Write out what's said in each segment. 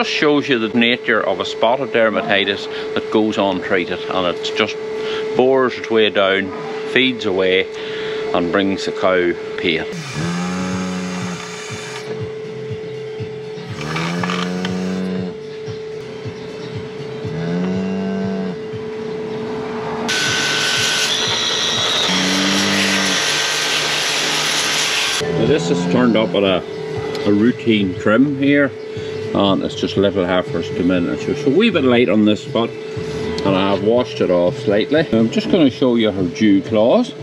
just shows you the nature of a spotted dermatitis that goes untreated, and it just bores its way down, feeds away and brings the cow pain. This is turned up at a routine trim here, and it's just little heifers to miniature. So a wee bit light on this spot, and I have washed it off slightly. I'm just going to show you her dew claws.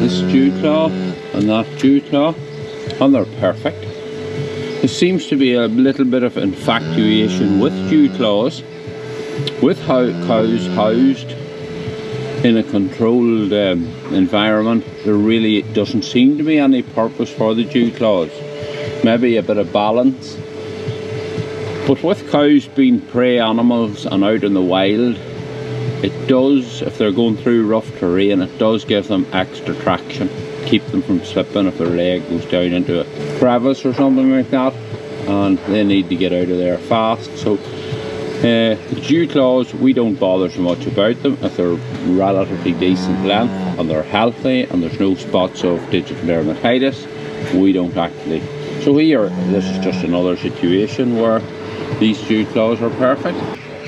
This dew claw and that dew claw, and they're perfect. There seems to be a little bit of infatuation with dew claws, with cows housed in a controlled environment. There really doesn't seem to be any purpose for the dew claws. Maybe a bit of balance, but with cows being prey animals and out in the wild, it does, if they're going through rough terrain, it does give them extra traction, keep them from slipping if their leg goes down into a crevice or something like that, and they need to get out of there fast. So the dew claws, we don't bother so much about them if they're relatively decent length and they're healthy and there's no spots of digital dermatitis. We don't actually. So here, this is just another situation where these dew claws are perfect.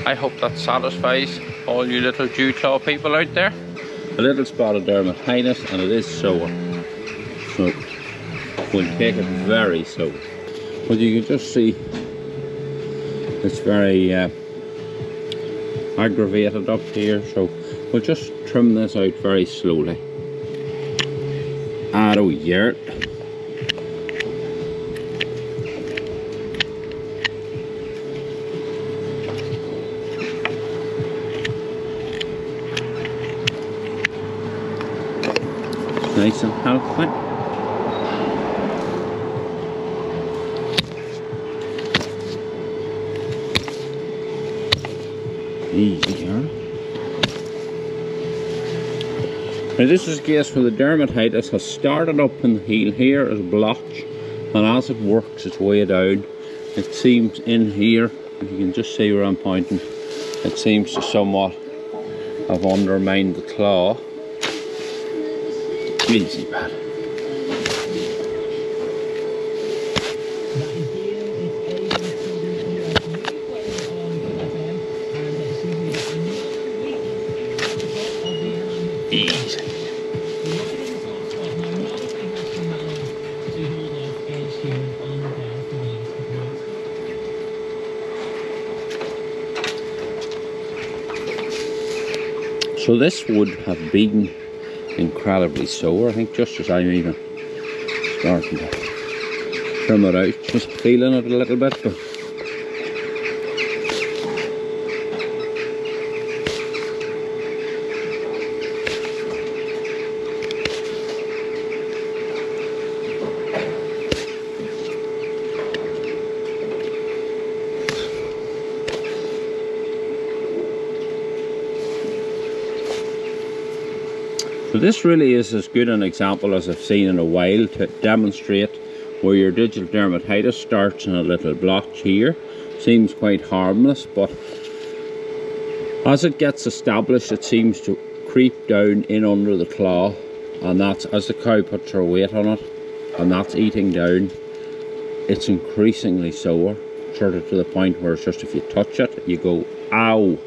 I hope that satisfies all you little dew claw people out there. A little spot of dermatitis, and it is sore, so we'll take it very slow. But you can just see it's very aggravated up here, so we'll just trim this out very slowly. Add a yurt. Nice and healthy. Easier. Now this is a case where the dermatitis has started up in the heel here as a blotch, and as it works its way down, it seems in here, if you can just see where I'm pointing, it seems to somewhat have undermined the claw. Easy bad. Easy. So this would have been incredibly sore, I think, just as I'm even starting to trim it out, just feeling it a little bit, but so this really is as good an example as I've seen in a while to demonstrate where your digital dermatitis starts in a little blotch here. Seems quite harmless, but as it gets established, it seems to creep down in under the claw, and that's as the cow puts her weight on it, and that's eating down. It's increasingly sore, sort of to the point where it's just if you touch it, you go, ow.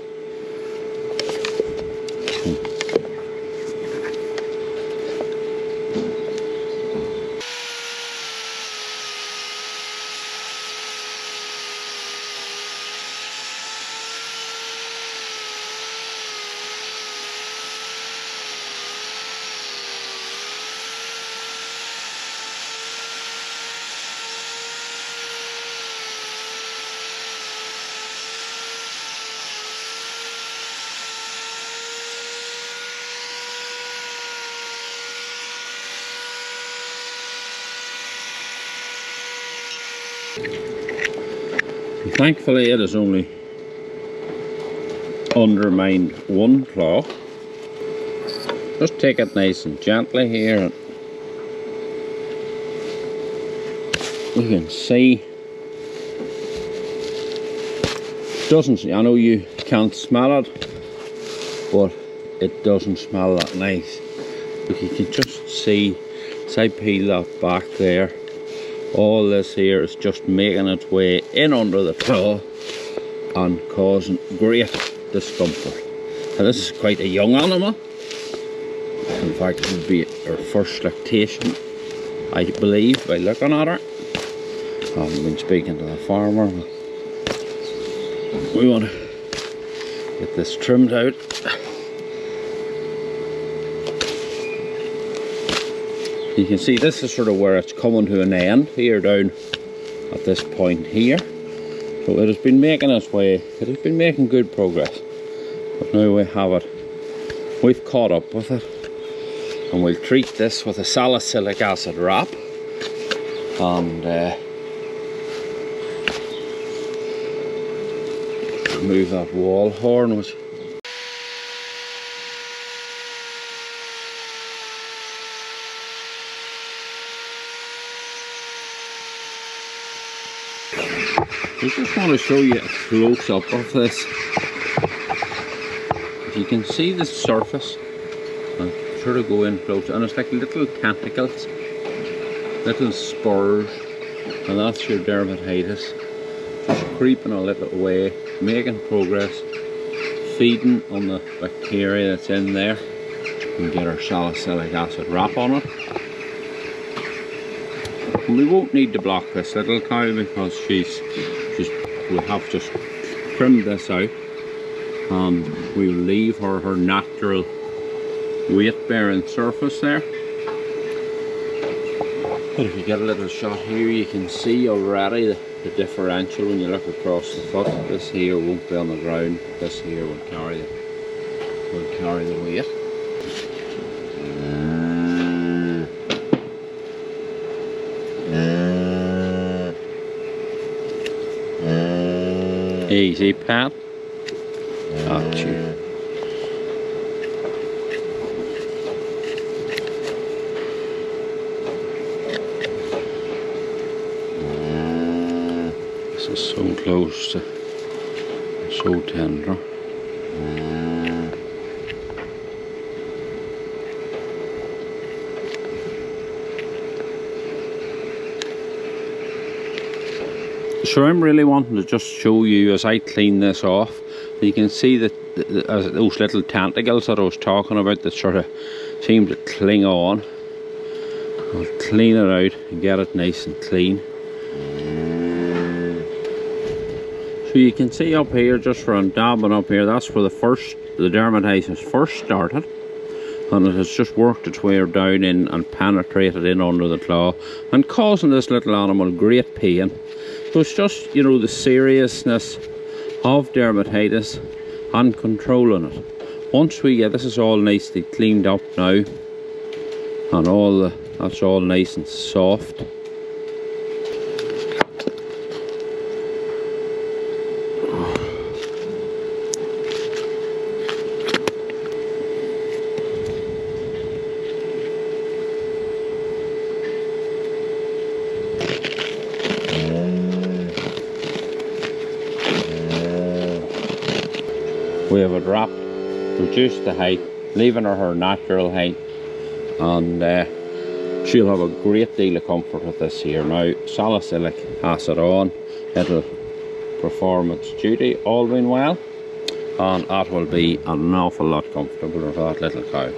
Thankfully, it has only undermined one claw. Just take it nice and gently here. You can see doesn't, I know you can't smell it, but it doesn't smell that nice. You can just see, as I peel that back there, all this here is just making its way in under the paw and causing great discomfort. Now this is quite a young animal. In fact, it would be her first lactation, I believe, by looking at her. I haven't been speaking to the farmer. We want to get this trimmed out. You can see this is sort of where it's coming to an end here, down at this point here. So it has been making its way, it has been making good progress, but now we have it, we've caught up with it, and we'll treat this with a salicylic acid wrap, and remove that wall horn, which I just want to show you a close-up of this. You can see the surface, and sort of go in close, and it's like little tentacles, little spurs, and that's your dermatitis, just creeping a little way, making progress, feeding on the bacteria that's in there. We can get our salicylic acid wrap on it. And we won't need to block this little cow because we have just trimmed this out, and we will leave her her natural weight bearing surface there. But if you get a little shot here, you can see already the differential when you look across the foot. This here won't be on the ground, this here will carry the weight. Easy, Pat. Got you. This is so close to, so tender. So I'm really wanting to just show you as I clean this off, you can see that those little tentacles that I was talking about that sort of seem to cling on. I'll clean it out and get it nice and clean. So you can see up here, just where I'm dabbing up here, that's where the dermatitis first started. And it has just worked its way down in and penetrated in under the claw and causing this little animal great pain. So it's just, you know, the seriousness of dermatitis and controlling it. Once we get this is all nicely cleaned up now, and all the, that's all nice and soft. We have it wrapped, reduced the height, leaving her her natural height, and she'll have a great deal of comfort with this here. Now, salicylic acid on, it'll perform its duty, all being well, and that will be an awful lot comfortable for that little cow.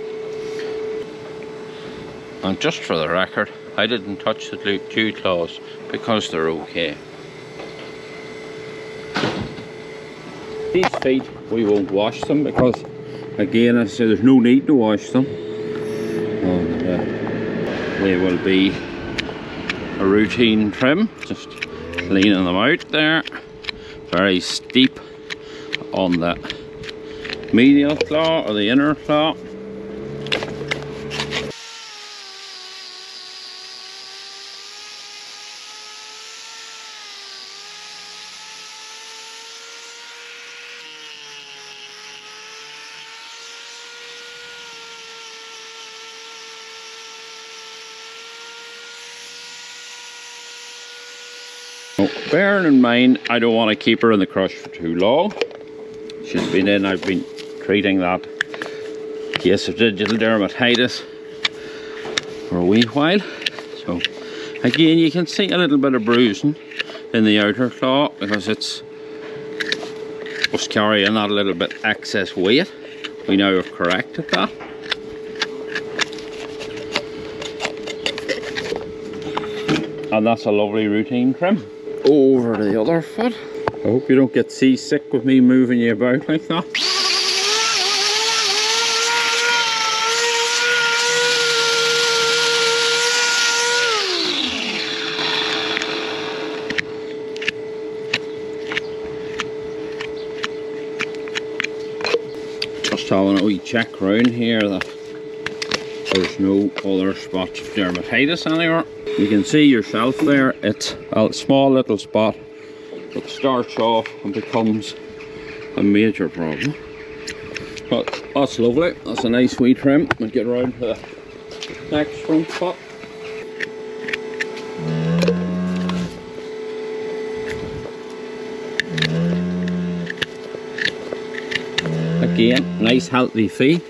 And just for the record, I didn't touch the dew claws because they're okay. These feet, we won't wash them because, again, as I say, there's no need to wash them. And they will be a routine trim, just cleaning them out there. Very steep on the medial claw or the inner claw. Now, bearing in mind, I don't want to keep her in the crush for too long. She's been in, I've been treating that case of digital dermatitis for a wee while. So again, you can see a little bit of bruising in the outer claw because it was carrying that little bit excess weight. We now have corrected that. And that's a lovely routine trim. Over to the other foot. I hope you don't get seasick with me moving you about like that. Just having a wee check round here that there's no other spots of dermatitis anywhere. You can see yourself there, it's a small little spot that starts off and becomes a major problem. But that's lovely, that's a nice wee trim. We'll get round to the next front spot. Again, nice healthy feet.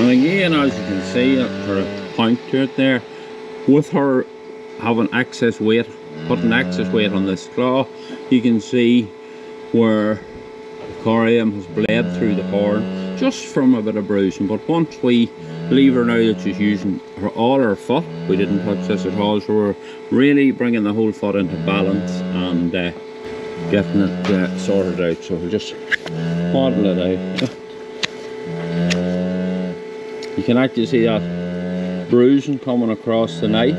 And again, as you can see, for a point to it there, with her having excess weight, putting excess weight on this claw, you can see where the corium has bled through the horn, just from a bit of bruising. But once we leave her now that she's using her, all her foot, we didn't touch this at all, so we're really bringing the whole foot into balance and getting it sorted out. So we'll just model it out. You can actually see that bruising coming across the knife.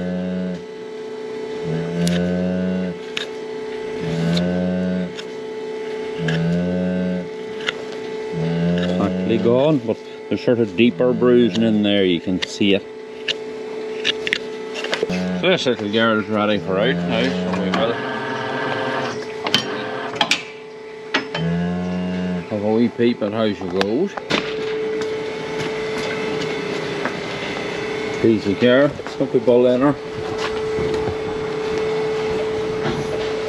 It's actually gone, but there's sort of deeper bruising in there, you can see it. So this little girl's ready for out now, so we will have a wee peep at how she goes. Easy care, don't be bullying her.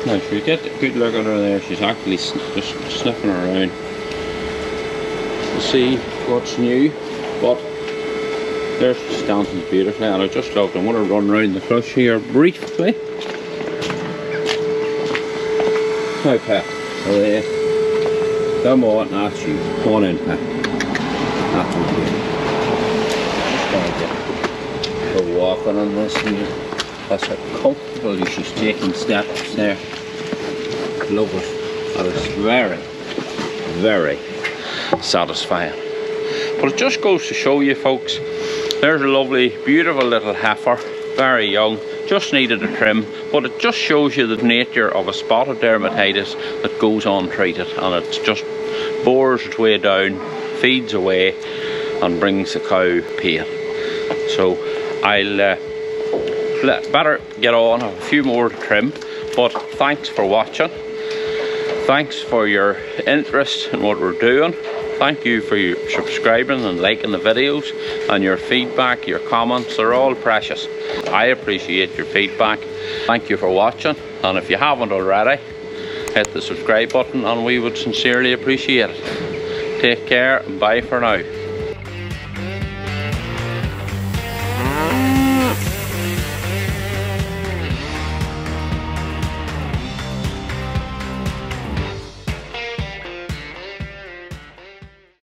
Now if you get a good look at her there, she's actually just sniffing around to see what's new, but there she stands beautifully, and I just loved them. I'm going to run around the crush here briefly. Now Pet, away. Come on, that's you. Come on in, Pet. That's okay. Walking on this, and that's how comfortable she's taking steps there. Love it. That is very, very satisfying. But it just goes to show you, folks, there's a lovely, beautiful little heifer, very young, just needed a trim, but it just shows you the nature of a spotted dermatitis that goes untreated, and it just bores its way down, feeds away, and brings the cow pain. So I'll better get on, have a few more to trim, but thanks for watching, thanks for your interest in what we're doing, thank you for your subscribing and liking the videos, and your feedback, your comments, they're all precious. I appreciate your feedback. Thank you for watching, and if you haven't already, hit the subscribe button and we would sincerely appreciate it. Take care and bye for now.